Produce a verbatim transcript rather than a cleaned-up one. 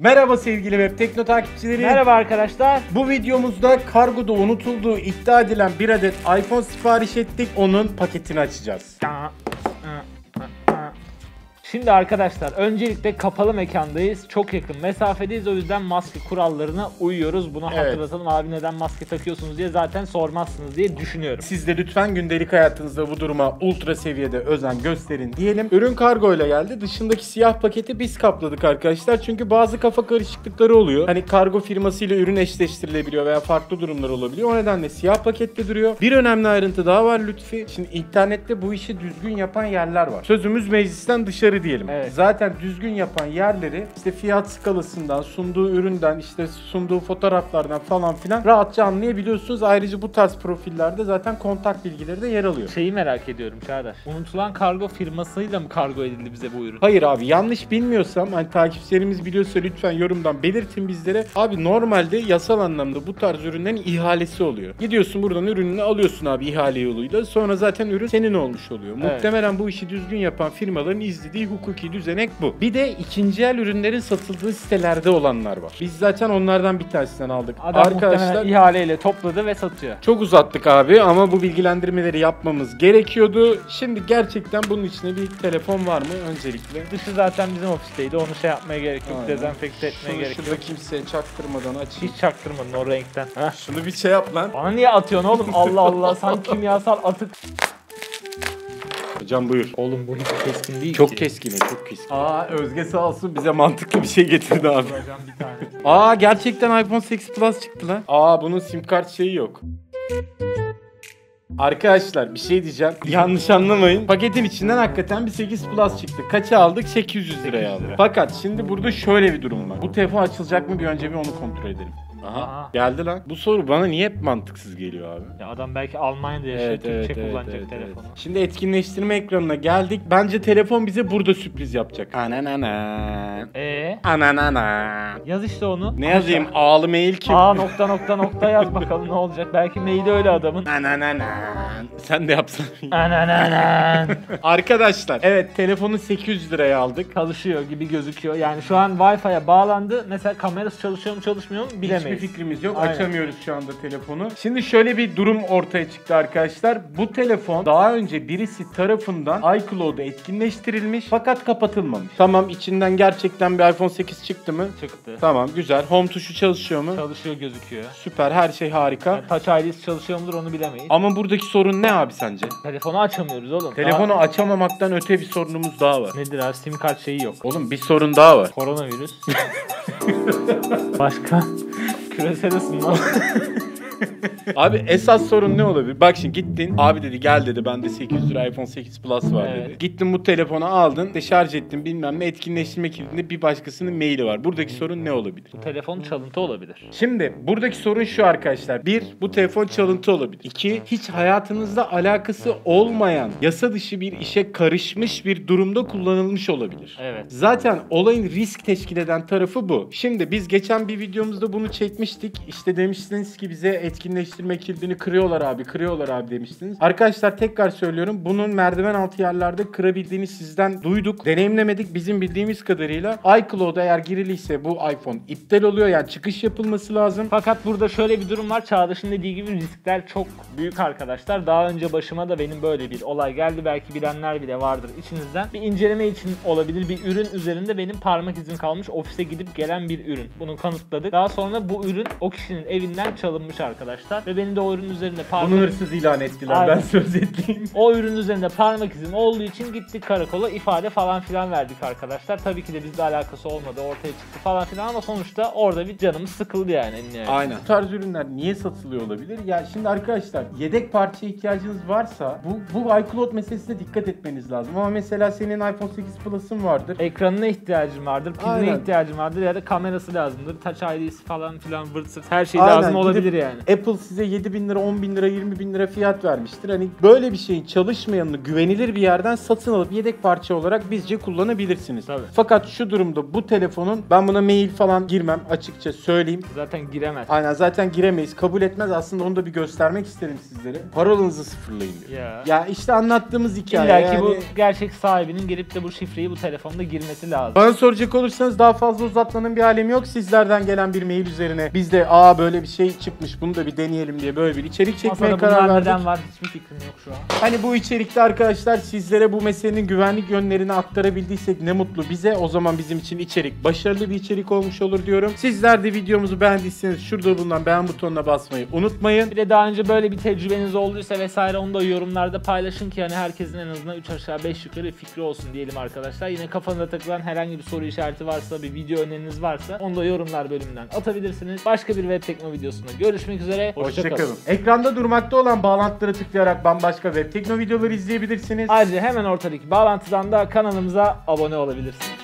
Merhaba sevgili Webtekno takipçileri. Merhaba arkadaşlar. Bu videomuzda kargoda unutulduğu iddia edilen bir adet iPhone sipariş ettik. Onun paketini açacağız. Şimdi arkadaşlar öncelikle kapalı mekandayız. Çok yakın mesafedeyiz. O yüzden maske kurallarına uyuyoruz. Bunu evet. Hatırlatalım. Abi neden maske takıyorsunuz diye zaten sormazsınız diye düşünüyorum. Siz de lütfen gündelik hayatınızda bu duruma ultra seviyede özen gösterin diyelim. Ürün kargoyla geldi. Dışındaki siyah paketi biz kapladık arkadaşlar. Çünkü bazı kafa karışıklıkları oluyor. Hani kargo firmasıyla ürün eşleştirilebiliyor veya farklı durumlar olabiliyor. O nedenle siyah pakette duruyor. Bir önemli ayrıntı daha var Lütfi. Şimdi internette bu işi düzgün yapan yerler var. Sözümüz meclisten dışarı diyelim. Evet. Zaten düzgün yapan yerleri işte fiyat skalasından, sunduğu üründen, işte sunduğu fotoğraflardan falan filan rahatça anlayabiliyorsunuz. Ayrıca bu tarz profillerde zaten kontak bilgileri de yer alıyor. Şeyi merak ediyorum Çağdaş. Unutulan kargo firmasıyla mı kargo edildi bize bu ürün? Hayır abi, yanlış bilmiyorsam, hani takipçilerimiz biliyorsa lütfen yorumdan belirtin bizlere. Abi normalde yasal anlamda bu tarz ürünlerin ihalesi oluyor. Gidiyorsun buradan ürününü alıyorsun abi ihale yoluyla. Sonra zaten ürün senin olmuş oluyor. Evet. Muhtemelen bu işi düzgün yapan firmaların izlediği hukuki düzenek bu. Bir de ikinci el ürünlerin satıldığı sitelerde olanlar var. Biz zaten onlardan bir tanesinden aldık. Adam arkadaşlar ihaleyle topladı ve satıyor. Çok uzattık abi ama bu bilgilendirmeleri yapmamız gerekiyordu. Şimdi gerçekten bunun içinde bir telefon var mı öncelikle? Dışı zaten bizim ofisteydi. Onu şey yapmaya gerek yok. Aynen. Dezenfekte etmeye şunu gerek yok. Şurada kimseye çaktırmadan açayım. Hiç çaktırmadın o renkten. Heh. Şunu bir şey yap lan. Bana niye atıyorsun oğlum? Allah Allah. Sanki kimyasal atık. Hocam buyur. Oğlum bu hiç keskin değil çok ki. Keskin, çok keskin. Aa Özge sağ olsun bize mantıklı bir şey getirdi abi. Hocam bir tane. Aa gerçekten iPhone sekiz Plus çıktı lan. Aa bunun sim kart şeyi yok. Arkadaşlar bir şey diyeceğim. Yanlış anlamayın. Paketin içinden hakikaten bir sekiz Plus çıktı. Kaça aldık? sekiz yüz liraya aldık. Fakat şimdi burada şöyle bir durum var. Bu telefon açılacak mı bir önce bir onu kontrol edelim. Aha, aha geldi lan. Bu soru bana niye hep mantıksız geliyor abi? Ya adam belki Almanya'da yaşıyor, evet, Türkçe evet, kullanacak evet, telefonu. Evet. Şimdi etkinleştirme ekranına geldik. Bence telefon bize burada sürpriz yapacak. Ananana. Eee? Ananana. Yaz işte onu. Ne yazayım? Ağlı mail kim? Aa nokta nokta nokta yaz bakalım ne olacak. Belki maili öyle adamın. Ananana. Sen de yapsan. Ananana. Arkadaşlar evet telefonu sekiz yüz liraya aldık. Çalışıyor gibi gözüküyor. Yani şu an Wi-Fi'ye bağlandı. Mesela kamerası çalışıyor mu çalışmıyor mu bilemeyiz. Bir fikrimiz yok. Aynen. Açamıyoruz şu anda telefonu. Şimdi şöyle bir durum ortaya çıktı arkadaşlar. Bu telefon daha önce birisi tarafından iCloud'a etkinleştirilmiş fakat kapatılmamış. Tamam, içinden gerçekten bir iPhone sekiz çıktı mı? Çıktı. Tamam güzel. Home tuşu çalışıyor mu? Çalışıyor gözüküyor. Süper, her şey harika. Yani Touch I D'si çalışıyor mudur onu bilemeyiz. Ama buradaki sorun ne abi sence? Telefonu açamıyoruz oğlum. Telefonu daha... açamamaktan öte bir sorunumuz daha var. Nedir abi? Sim kart şeyi yok. Oğlum bir sorun daha var. Koronavirüs. Başka? Küresel ısınma. Abi esas sorun ne olabilir? Bak şimdi gittin. Abi dedi gel dedi bende sekiz yüz lira iPhone sekiz Plus var dedi. Evet. Gittin bu telefonu aldın. De şarj ettin bilmem ne, etkinleştirme kilidinde bir başkasının maili var. Buradaki sorun ne olabilir? Bu telefon çalıntı olabilir. Şimdi buradaki sorun şu arkadaşlar. Bir, bu telefon çalıntı olabilir. İki, hiç hayatınızla alakası olmayan yasa dışı bir işe karışmış bir durumda kullanılmış olabilir. Evet. Zaten olayın risk teşkil eden tarafı bu. Şimdi biz geçen bir videomuzda bunu çekmiştik. İşte demiştiniz ki bize etkinleştirme kilidini kırıyorlar abi, kırıyorlar abi demiştiniz. Arkadaşlar tekrar söylüyorum. Bunun merdiven altı yerlerde kırabildiğini sizden duyduk. Deneyimlemedik. Bizim bildiğimiz kadarıyla iCloud'a eğer giriliyse bu iPhone iptal oluyor. Yani çıkış yapılması lazım. Fakat burada şöyle bir durum var. Çağdaş'ın dediği gibi riskler çok büyük arkadaşlar. Daha önce başıma da benim böyle bir olay geldi. Belki bilenler bile vardır içinizden. Bir inceleme için olabilir. Bir ürün üzerinde benim parmak izim kalmış. Ofise gidip gelen bir ürün. Bunu kanıtladık. Daha sonra bu ürün o kişinin evinden çalınmış arkadaşlar. Ve benim de o ürün üzerinde parmak... Bunu hırsız ilan ettiler. Aynen. Ben söz ettiğim. O ürün üzerinde parmak izim olduğu için gittik karakola, ifade falan filan verdik arkadaşlar. Tabii ki de bizle alakası olmadı, ortaya çıktı falan filan ama sonuçta orada bir canımız sıkıldı yani. yani. Aynen. Bu tarz ürünler niye satılıyor olabilir? Ya şimdi arkadaşlar yedek parçaya ihtiyacınız varsa bu, bu iCloud meselesine dikkat etmeniz lazım. Ama mesela senin iPhone sekiz Plus'ın vardır. Ekranına ihtiyacın vardır, piline ihtiyacın vardır ya da kamerası lazımdır. Touch I D'si falan filan vırtsız her şey Aynen. lazım olabilir. Gidip yani. Apple size yedi bin lira, on bin lira, yirmi bin lira fiyat vermiştir. Hani böyle bir şeyin çalışmayanını güvenilir bir yerden satın alıp yedek parça olarak bizce kullanabilirsiniz. Tabii. Fakat şu durumda bu telefonun, ben buna mail falan girmem açıkça söyleyeyim. Zaten giremez. Aynen, zaten giremeyiz. Kabul etmez. Aslında onu da bir göstermek isterim sizlere. Parolanızı sıfırlayın diyor. Ya, ya işte anlattığımız hikaye. İlla ki yani... bu gerçek sahibinin girip de bu şifreyi bu telefonda girmesi lazım. Bana soracak olursanız daha fazla uzatmanın bir alemi yok. Sizlerden gelen bir mail üzerine biz de aa böyle bir şey çıkmış, bunu da bir deneyelim diye böyle bir içerik çekmeye Masada karar verdik. Neden var hiçbir fikrim yok şu an. Hani bu içerikte arkadaşlar sizlere bu meselenin güvenlik yönlerini aktarabildiysek ne mutlu bize. O zaman bizim için içerik başarılı bir içerik olmuş olur diyorum. Sizler de videomuzu beğendiyseniz şurada bulunan beğen butonuna basmayı unutmayın. Bir de daha önce böyle bir tecrübeniz olduysa vesaire onu da yorumlarda paylaşın ki hani herkesin en azından üç aşağı beş yukarı fikri olsun diyelim arkadaşlar. Yine kafanıza takılan herhangi bir soru işareti varsa, bir video öneriniz varsa onu da yorumlar bölümünden atabilirsiniz. Başka bir Webtekno videosunda görüşmek üzere. Hoşçakalın. Ekranda durmakta olan bağlantılara tıklayarak bambaşka Webtekno videoları izleyebilirsiniz. Ayrıca hemen ortadaki bağlantıdan da kanalımıza abone olabilirsiniz.